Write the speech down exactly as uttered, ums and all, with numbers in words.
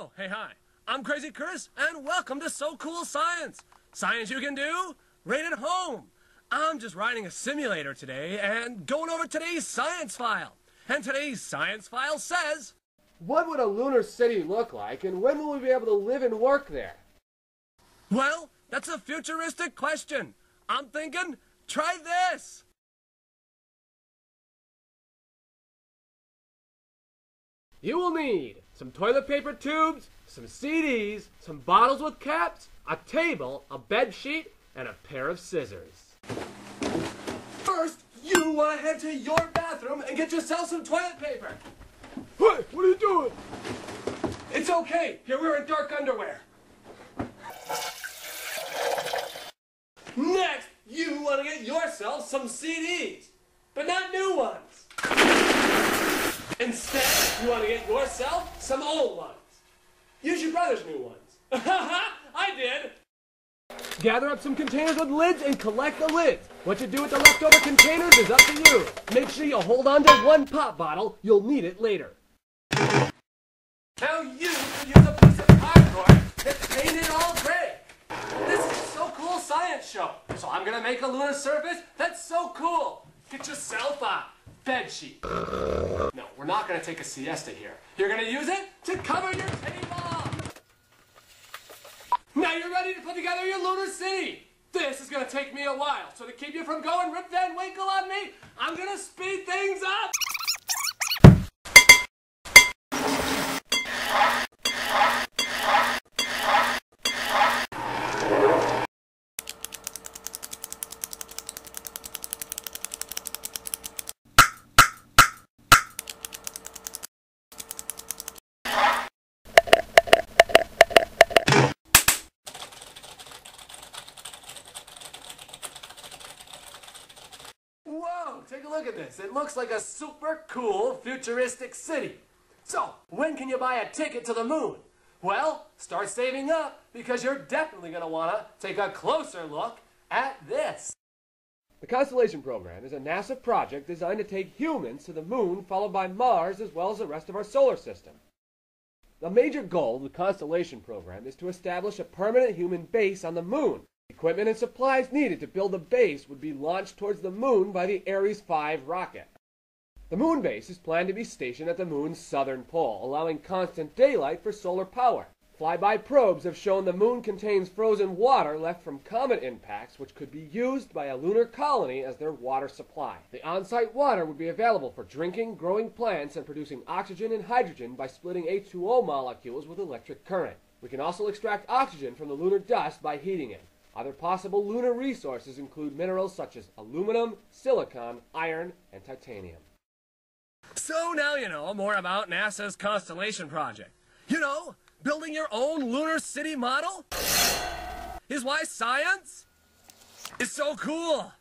Hello, hey, hi. I'm Crazy Chris, and welcome to So Cool Science. Science you can do, right at home. I'm just riding a simulator today and going over today's science file. And today's science file says... What would a lunar city look like, and when will we be able to live and work there? Well, that's a futuristic question. I'm thinking, try this. You will need some toilet paper tubes, some C Ds, some bottles with caps, a table, a bed sheet, and a pair of scissors. First, you want to head to your bathroom and get yourself some toilet paper. Hey, what are you doing? It's okay. You're wearing dark underwear. Next, you want to get yourself some C Ds, but not new ones. Instead, you want to get yourself some old ones. Use your brother's new ones. Haha, I did! Gather up some containers with lids and collect the lids. What you do with the leftover containers is up to you. Make sure you hold on to one pop bottle. You'll need it later. Now you can use a piece of cardboard that's painted all gray. This is So Cool Science show. So I'm going to make a lunar surface that's so cool. Get yourself a bed sheet. No, we're not going to take a siesta here. You're going to use it to cover your table. Now you're ready to put together your lunar city. This is going to take me a while. So to keep you from going Rip Van Winkle on me, I'm going to speed things up. Take a look at this. It looks like a super cool futuristic city. So, when can you buy a ticket to the moon? Well, start saving up because you're definitely going to want to take a closer look at this. The Constellation Program is a NASA project designed to take humans to the moon, followed by Mars as well as the rest of our solar system. The major goal of the Constellation Program is to establish a permanent human base on the moon. Equipment and supplies needed to build the base would be launched towards the moon by the Ares five rocket. The moon base is planned to be stationed at the moon's southern pole, allowing constant daylight for solar power. Fly-by probes have shown the moon contains frozen water left from comet impacts, which could be used by a lunar colony as their water supply. The on-site water would be available for drinking, growing plants, and producing oxygen and hydrogen by splitting H two O molecules with electric current. We can also extract oxygen from the lunar dust by heating it. Other possible lunar resources include minerals such as aluminum, silicon, iron, and titanium. So now you know more about NASA's Constellation Project. You know, building your own lunar city model is why science is so cool.